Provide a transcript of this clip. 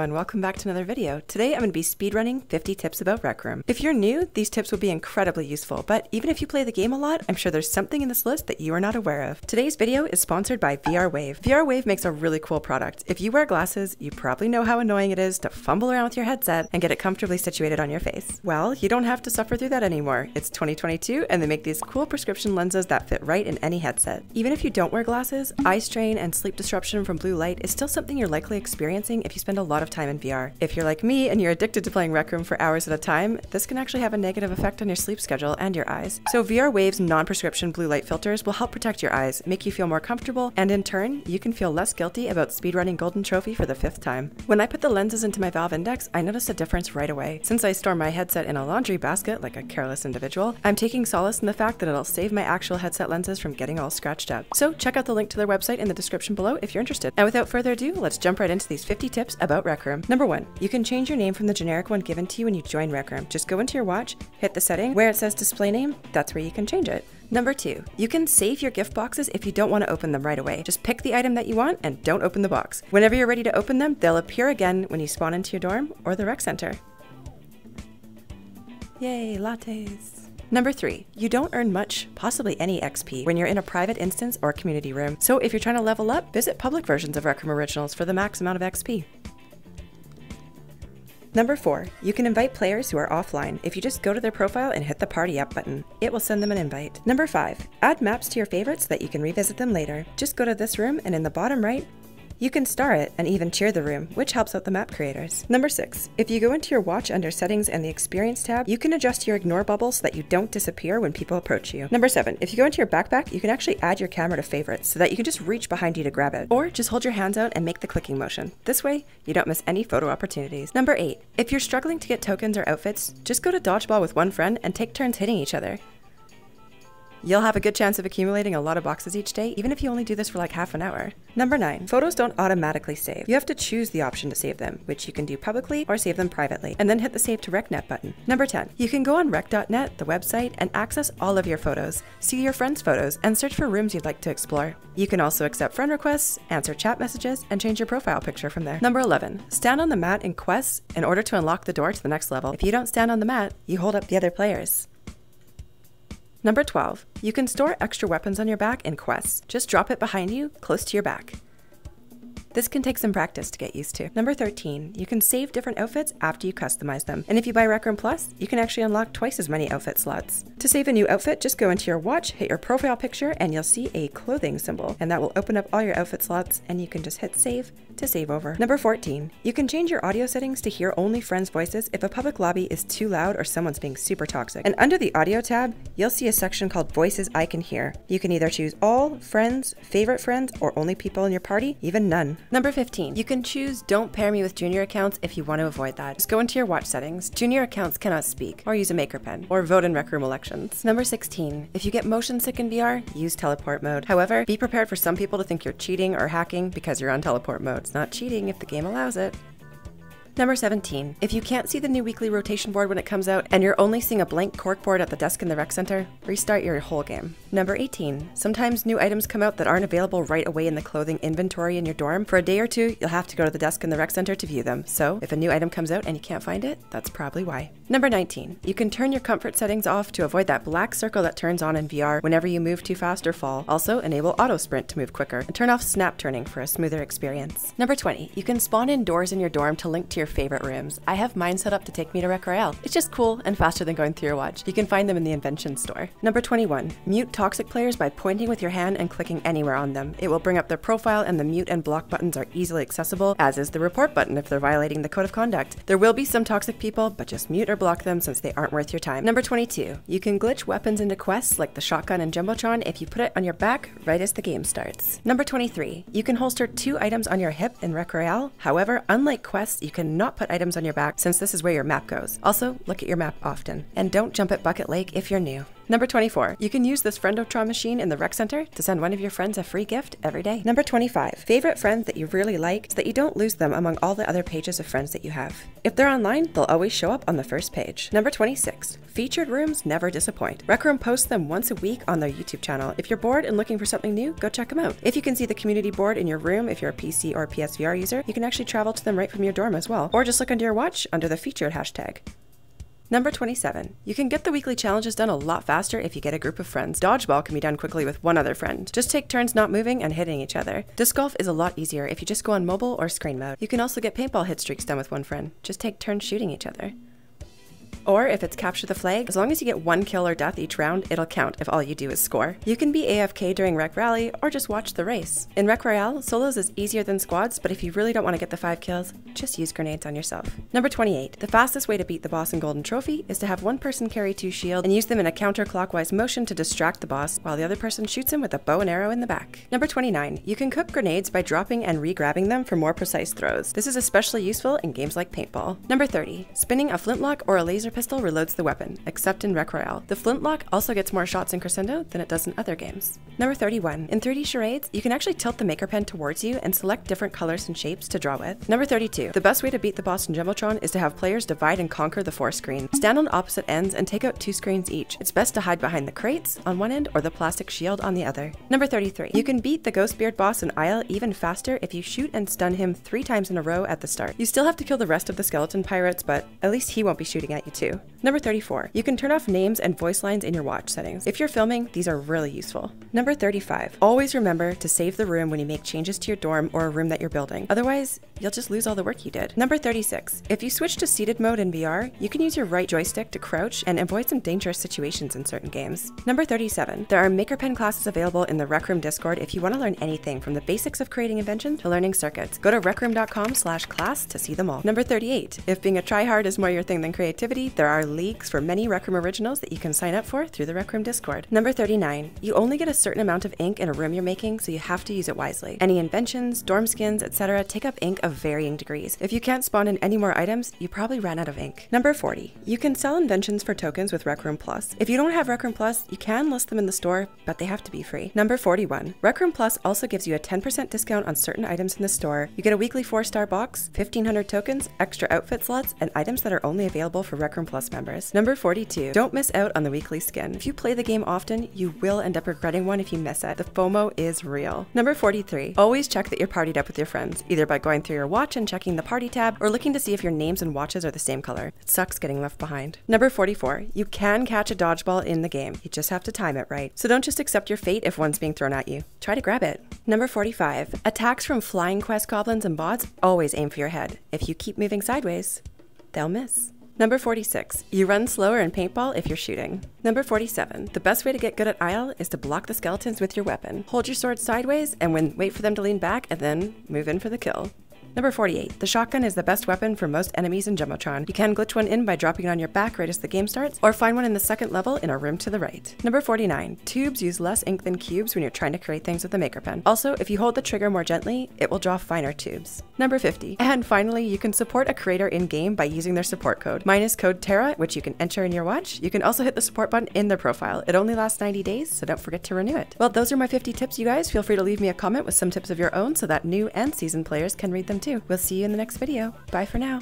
Everyone, welcome back to another video. Today I'm going to be speedrunning 50 tips about Rec Room. If you're new, these tips will be incredibly useful, but even if you play the game a lot, I'm sure there's something in this list that you are not aware of. Today's video is sponsored by VR Wave. VR Wave makes a really cool product. If you wear glasses, you probably know how annoying it is to fumble around with your headset and get it comfortably situated on your face. Well, you don't have to suffer through that anymore. It's 2022 and they make these cool prescription lenses that fit right in any headset. Even if you don't wear glasses, eye strain and sleep disruption from blue light is still something you're likely experiencing if you spend a lot of time in VR. If you're like me and you're addicted to playing Rec Room for hours at a time, this can actually have a negative effect on your sleep schedule and your eyes. So VR Wave's non-prescription blue light filters will help protect your eyes, make you feel more comfortable, and in turn, you can feel less guilty about speedrunning Golden Trophy for the 5th time. When I put the lenses into my Valve Index, I noticed a difference right away. Since I store my headset in a laundry basket like a careless individual, I'm taking solace in the fact that it'll save my actual headset lenses from getting all scratched up. So check out the link to their website in the description below if you're interested. And without further ado, let's jump right into these 50 tips about Rec Room. Number 1. You can change your name from the generic one given to you when you join Rec Room. Just go into your watch, hit the setting, where it says display name, that's where you can change it. Number 2. You can save your gift boxes if you don't want to open them right away. Just pick the item that you want and don't open the box. Whenever you're ready to open them, they'll appear again when you spawn into your dorm or the rec center. Yay, lattes. Number 3, you don't earn much, possibly any XP, when you're in a private instance or community room. So if you're trying to level up, visit public versions of Rec Room Originals for the max amount of XP. Number 4, you can invite players who are offline if you just go to their profile and hit the party up button. It will send them an invite. Number 5, add maps to your favorites so that you can revisit them later. Just go to this room and in the bottom right, you can star it and even cheer the room, which helps out the map creators. Number 6, if you go into your watch under settings and the experience tab, you can adjust your ignore bubble so that you don't disappear when people approach you. Number 7, if you go into your backpack, you can actually add your camera to favorites so that you can just reach behind you to grab it, or just hold your hands out and make the clicking motion. This way, you don't miss any photo opportunities. Number 8, if you're struggling to get tokens or outfits, just go to dodgeball with one friend and take turns hitting each other. You'll have a good chance of accumulating a lot of boxes each day, even if you only do this for like half an hour. Number 9, photos don't automatically save. You have to choose the option to save them, which you can do publicly or save them privately, and then hit the Save to Rec.net button. Number 10, you can go on rec.net, the website, and access all of your photos, see your friends' photos, and search for rooms you'd like to explore. You can also accept friend requests, answer chat messages, and change your profile picture from there. Number 11, stand on the mat in quests in order to unlock the door to the next level. If you don't stand on the mat, you hold up the other players. Number 12, you can store extra weapons on your back in quests. Just drop it behind you, close to your back. This can take some practice to get used to. Number 13, you can save different outfits after you customize them. And if you buy Rec Room Plus, you can actually unlock twice as many outfit slots. To save a new outfit, just go into your watch, hit your profile picture, and you'll see a clothing symbol. And that will open up all your outfit slots, and you can just hit save to save over. Number 14, you can change your audio settings to hear only friends' voices if a public lobby is too loud or someone's being super toxic. And under the audio tab, you'll see a section called Voices I Can Hear. You can either choose all, friends, favorite friends, or only people in your party, even none. Number 15, you can choose Don't Pair Me with Junior Accounts if you want to avoid that. Just go into your watch settings, Junior Accounts cannot speak, or use a Maker Pen, or vote in Rec Room elections. Number 16, if you get motion sick in VR, use teleport mode. However, be prepared for some people to think you're cheating or hacking because you're on teleport mode. It's not cheating if the game allows it. Number 17, if you can't see the new weekly rotation board when it comes out and you're only seeing a blank corkboard at the desk in the rec center, restart your whole game. Number 18, sometimes new items come out that aren't available right away in the clothing inventory in your dorm. For a day or two, you'll have to go to the desk in the rec center to view them. So if a new item comes out and you can't find it, that's probably why. Number 19, you can turn your comfort settings off to avoid that black circle that turns on in VR whenever you move too fast or fall. Also, enable auto sprint to move quicker and turn off snap turning for a smoother experience. Number 20, you can spawn indoors in your dorm to link to your favorite rooms. I have mine set up to take me to Rec Royale. It's just cool and faster than going through your watch. You can find them in the invention store. Number 21, mute toxic players by pointing with your hand and clicking anywhere on them. It will bring up their profile, and the mute and block buttons are easily accessible, as is the report button if they're violating the code of conduct. There will be some toxic people, but just mute or block them since they aren't worth your time. Number 22, you can glitch weapons into quests like the shotgun and Jumbotron if you put it on your back right as the game starts. Number 23, you can holster 2 items on your hip in Rec Royale. However, unlike quests, you cannot put items on your back since this is where your map goes. Also, look at your map often. And don't jump at Bucket Lake if you're new. Number 24. You can use this Friendotron machine in the rec center to send one of your friends a free gift every day. Number 25. Favorite friends that you really like so that you don't lose them among all the other pages of friends that you have. If they're online, they'll always show up on the first page. Number 26. Featured rooms never disappoint. Rec Room posts them once a week on their YouTube channel. If you're bored and looking for something new, go check them out. If you can see the community board in your room, if you're a PC or PSVR user, you can actually travel to them right from your dorm as well, or just look under your watch under the featured hashtag. Number 27. You can get the weekly challenges done a lot faster if you get a group of friends. Dodgeball can be done quickly with one other friend. Just take turns not moving and hitting each other. Disc golf is a lot easier if you just go on mobile or screen mode. You can also get paintball hit streaks done with one friend. Just take turns shooting each other. Or if it's capture the flag, as long as you get one kill or death each round, it'll count if all you do is score. You can be AFK during Rec Rally or just watch the race. In Rec Royale, solos is easier than squads, but if you really don't want to get the 5 kills, just use grenades on yourself. Number 28. The fastest way to beat the boss in Golden Trophy is to have one person carry 2 shields and use them in a counterclockwise motion to distract the boss while the other person shoots him with a bow and arrow in the back. Number 29. You can cook grenades by dropping and re-grabbing them for more precise throws. This is especially useful in games like paintball. Number 30. Spinning a flintlock or a laser pistol reloads the weapon, except in Rec Royale. The flintlock also gets more shots in Crescendo than it does in other games. Number 31. In 3D charades, you can actually tilt the Maker Pen towards you and select different colors and shapes to draw with. Number 32. The best way to beat the boss in Gemotron is to have players divide and conquer the 4 screens. Stand on opposite ends and take out 2 screens each. It's best to hide behind the crates on one end or the plastic shield on the other. Number 33. You can beat the Ghostbeard boss in Isle even faster if you shoot and stun him 3 times in a row at the start. You still have to kill the rest of the skeleton pirates, but at least he won't be shooting at you too. Number 34. You can turn off names and voice lines in your watch settings. If you're filming, these are really useful. Number 35. Always remember to save the room when you make changes to your dorm or a room that you're building. Otherwise, you'll just lose all the work you did. Number 36. If you switch to seated mode in VR, you can use your right joystick to crouch and avoid some dangerous situations in certain games. Number 37. There are Maker Pen classes available in the Rec Room Discord if you want to learn anything from the basics of creating inventions to learning circuits. Go to recroom.com/class to see them all. Number 38. If being a tryhard is more your thing than creativity, there are leagues for many Rec Room originals that you can sign up for through the Rec Room Discord. Number 39. You only get a certain amount of ink in a room you're making, so you have to use it wisely. Any inventions, dorm skins, etc. take up ink of varying degrees. If you can't spawn in any more items, you probably ran out of ink. Number 40. You can sell inventions for tokens with Rec Room Plus. If you don't have Rec Room Plus, you can list them in the store, but they have to be free. Number 41. Rec Room Plus also gives you a 10% discount on certain items in the store. You get a weekly 4-star box, 1,500 tokens, extra outfit slots, and items that are only available for Rec Room Plus members. Number 42. Don't miss out on the weekly skin. If you play the game often, you will end up regretting one if you miss it. The FOMO is real. Number 43. Always check that you're partied up with your friends, either by going through your watch and checking the party tab, or looking to see if your names and watches are the same color. It sucks getting left behind. Number 44. You can catch a dodgeball in the game. You just have to time it right. So don't just accept your fate if one's being thrown at you. Try to grab it. Number 45. Attacks from flying quest goblins and bots always aim for your head. If you keep moving sideways, they'll miss. Number 46. You run slower in paintball if you're shooting. Number 47. The best way to get good at Isle is to block the skeletons with your weapon. Hold your sword sideways and wait for them to lean back and then move in for the kill. Number 48. The shotgun is the best weapon for most enemies in Gemotron. You can glitch one in by dropping it on your back right as the game starts, or find one in the second level in a room to the right. Number 49. Tubes use less ink than cubes when you're trying to create things with the Maker Pen. Also, if you hold the trigger more gently, it will draw finer tubes. Number 50. And finally, you can support a creator in-game by using their support code. Mine is code Tara, which you can enter in your watch. You can also hit the support button in their profile. It only lasts 90 days, so don't forget to renew it. Well, those are my 50 tips, you guys. Feel free to leave me a comment with some tips of your own so that new and seasoned players can read them too. We'll see you in the next video. Bye for now.